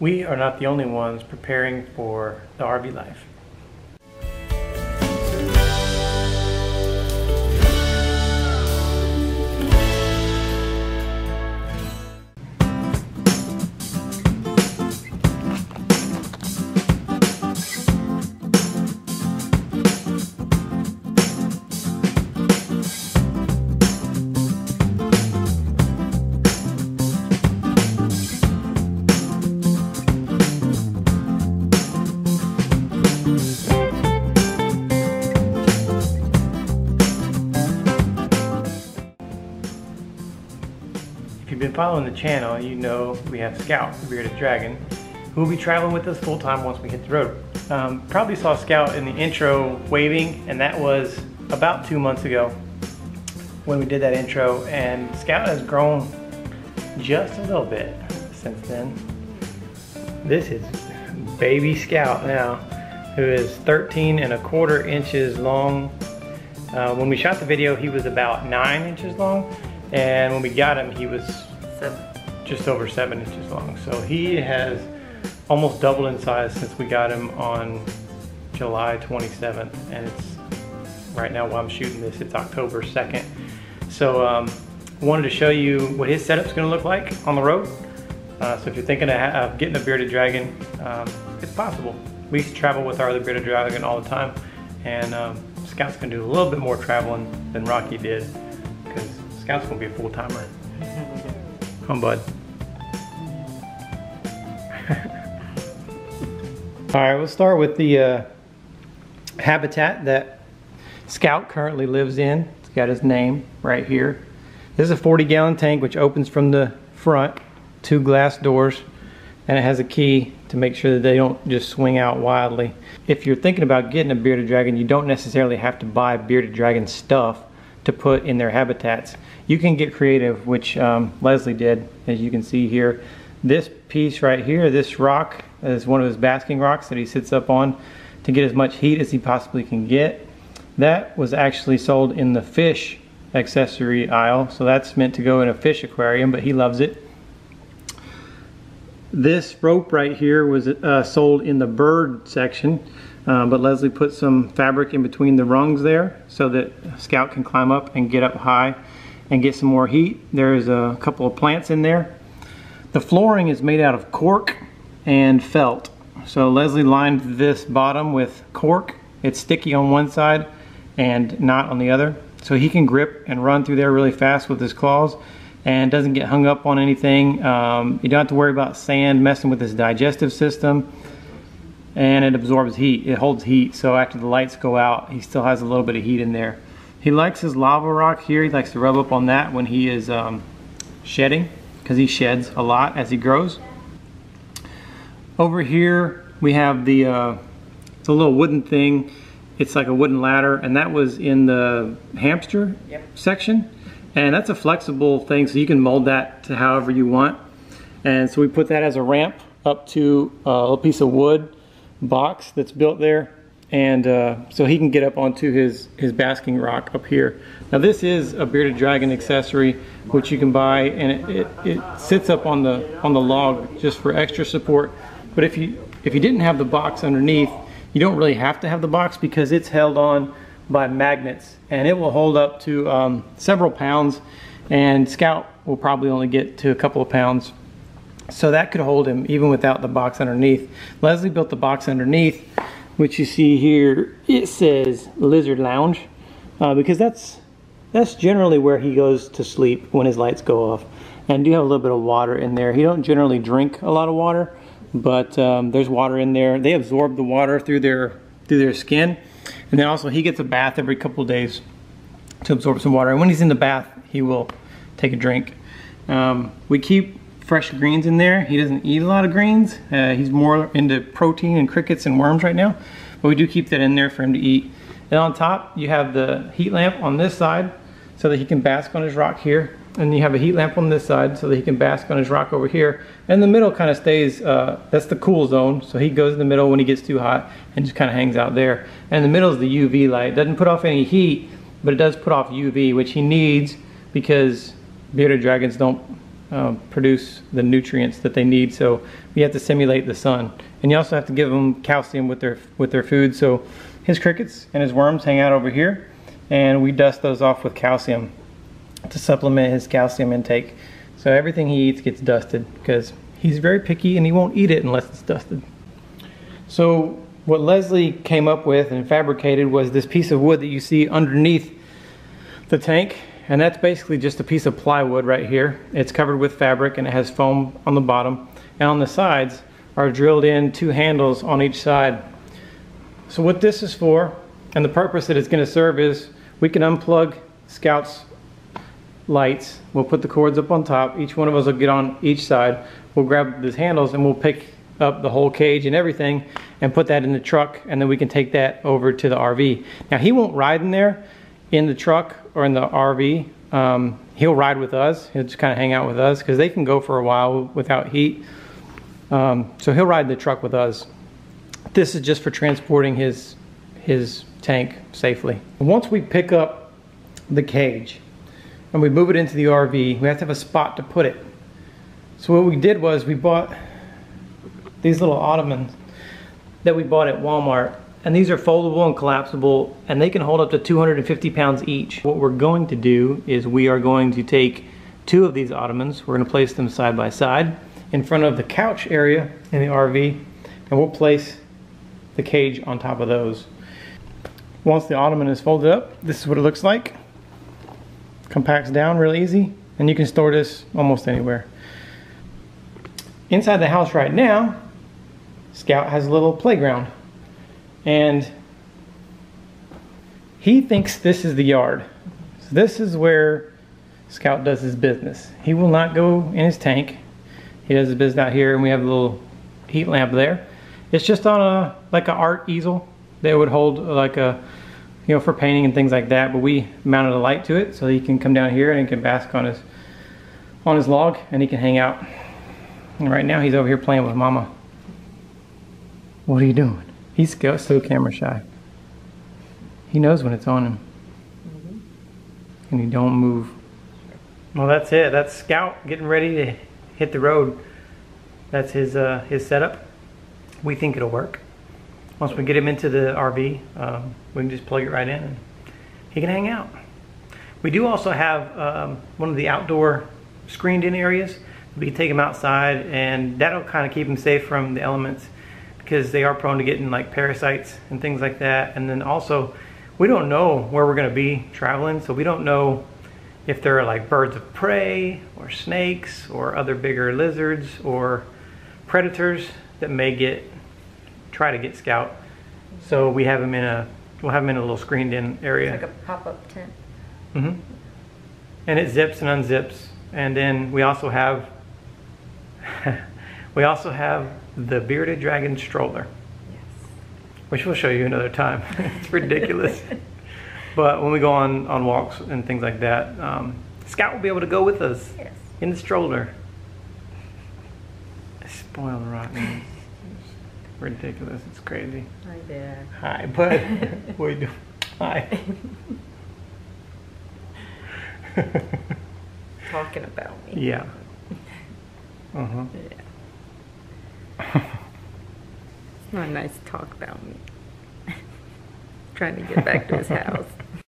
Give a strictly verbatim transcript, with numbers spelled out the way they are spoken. we are not the only ones preparing for the R V life. If you've been following the channel, you know we have Scout, the Bearded Dragon, who will be traveling with us full time once we hit the road. Um, probably saw Scout in the intro waving, and that was about two months ago when we did that intro, and Scout has grown just a little bit since then. This is baby Scout now, who is thirteen and a quarter inches long. Uh, when we shot the video, he was about nine inches long. And when we got him, he was seven. just over seven inches long. So he has almost doubled in size since we got him on July twenty-seventh. And it's right now while I'm shooting this, it's October second. So um, wanted to show you what his setup's gonna look like on the road. Uh, so if you're thinking of, of getting a Bearded Dragon, um, it's possible. We used to travel with our other Bearded Dragon all the time. And um, Scout's gonna do a little bit more traveling than Rocky did, because Scout's gonna be a full-timer. Come on, bud. All right, we'll start with the uh, habitat that Scout currently lives in. It's got his name right here. This is a forty gallon tank which opens from the front, two glass doors, and it has a key to make sure that they don't just swing out wildly. If you're thinking about getting a Bearded Dragon, you don't necessarily have to buy Bearded Dragon stuff to put in their habitats. You can get creative, which um, Leslie did, as you can see here. This piece right here, this rock, is one of his basking rocks that he sits up on to get as much heat as he possibly can get. That was actually sold in the fish accessory aisle, so that's meant to go in a fish aquarium, but he loves it. This rope right here was uh, sold in the bird section. Uh, but Leslie put some fabric in between the rungs there so that Scout can climb up and get up high and get some more heat. There's a couple of plants in there. The flooring is made out of cork and felt. So Leslie lined this bottom with cork. It's sticky on one side and not on the other. So he can grip and run through there really fast with his claws and doesn't get hung up on anything. Um, you don't have to worry about sand messing with his digestive system. And it absorbs heat, it holds heat, so after the lights go out, he still has a little bit of heat in there. He likes his lava rock here. He likes to rub up on that when he is um, shedding, because he sheds a lot as he grows. Over here, we have the, uh, it's a little wooden thing. It's like a wooden ladder, and that was in the hamster yep. section. And that's a flexible thing, so you can mold that to however you want. And so we put that as a ramp up to uh, a piece of wood box that's built there, and uh, so he can get up onto his his basking rock up here. Now this is a Bearded Dragon accessory which you can buy, and it, it, it sits up on the on the log just for extra support. But if you if you didn't have the box underneath, you don't really have to have the box, because it's held on by magnets, and it will hold up to um, several pounds, and Scout will probably only get to a couple of pounds. So that could hold him even without the box underneath. Leslie built the box underneath, which you see here. It says Lizard Lounge, uh, because that's that's generally where he goes to sleep when his lights go off. And do have a little bit of water in there. He don't generally drink a lot of water, but um, there's water in there. They absorb the water through their through their skin, and then also he gets a bath every couple of days to absorb some water. And when he's in the bath, he will take a drink. Um, we keep fresh greens in there. He doesn't eat a lot of greens. Uh, he's more into protein and crickets and worms right now, but we do keep that in there for him to eat. And on top, you have the heat lamp on this side so that he can bask on his rock here. And you have a heat lamp on this side so that he can bask on his rock over here. And the middle kind of stays, uh, that's the cool zone. So he goes in the middle when he gets too hot and just kind of hangs out there. And the middle is the U V light. It doesn't put off any heat, but it does put off U V, which he needs, because bearded dragons don't um, produce the nutrients that they need. So we have to simulate the sun, and you also have to give them calcium with their with their food. So his crickets and his worms hang out over here, and we dust those off with calcium to supplement his calcium intake. So everything he eats gets dusted because he's very picky and he won't eat it unless it's dusted. So what Leslie came up with and fabricated was this piece of wood that you see underneath the tank, and that's basically just a piece of plywood right here. It's covered with fabric and it has foam on the bottom, and on the sides are drilled in two handles on each side. So what this is for, and the purpose that it's going to serve, is we can unplug Scout's lights. We'll put the cords up on top. Each one of us will get on each side. We'll grab these handles and we'll pick up the whole cage and everything and put that in the truck, and then we can take that over to the R V. Now, he won't ride in there in the truck or in the R V. Um, he'll ride with us. He'll just kind of hang out with us because they can go for a while without heat. Um, so he'll ride in the truck with us. This is just for transporting his his tank safely. Once we pick up the cage and we move it into the R V, we have to have a spot to put it. So what we did was we bought these little ottomans that we bought at Walmart, and these are foldable and collapsible, and they can hold up to two hundred fifty pounds each. What we're going to do is we are going to take two of these ottomans, we're going to place them side by side in front of the couch area in the R V, and we'll place the cage on top of those. Once the ottoman is folded up, this is what it looks like. Compacts down real easy, and you can store this almost anywhere. Inside the house right now, Scout has a little playground, and he thinks this is the yard. So this is where Scout does his business. He will not go in his tank. He does his business out here, and we have a little heat lamp there. It's just on a like an art easel. They would hold like a, you know, for painting and things like that, but we mounted a light to it so he can come down here and he can bask on his on his log and he can hang out. And right now he's over here playing with Mama. What are you doing? He's so camera shy. He knows when it's on him. Mm-hmm. And he don't move. Well, that's it. That's Scout getting ready to hit the road. That's his uh, his setup. We think it'll work. Once we get him into the R V, um, we can just plug it right in and he can hang out. We do also have um, one of the outdoor screened in areas. We can take him outside, and that'll kind of keep him safe from the elements because they are prone to getting like parasites and things like that. And then also, we don't know where we're going to be traveling, so we don't know if there are like birds of prey or snakes or other bigger lizards or predators that may get try to get Scout. So we have him in a we'll have him in a little screened in area. It's like a pop-up tent. Mm-hmm. And it zips and unzips. And then we also have we also have the Bearded Dragon stroller. Yes. Which we'll show you another time. It's ridiculous. But when we go on, on walks and things like that, um, Scout will be able to go with us. Yes. In the stroller. Spoiled rotten. Ridiculous. It's crazy. Hi there. Hi, bud. What are you doing? Hi. Talking about me. Yeah. Uh-huh. Yeah. It's not nice to talk about me. Trying to get back to his house.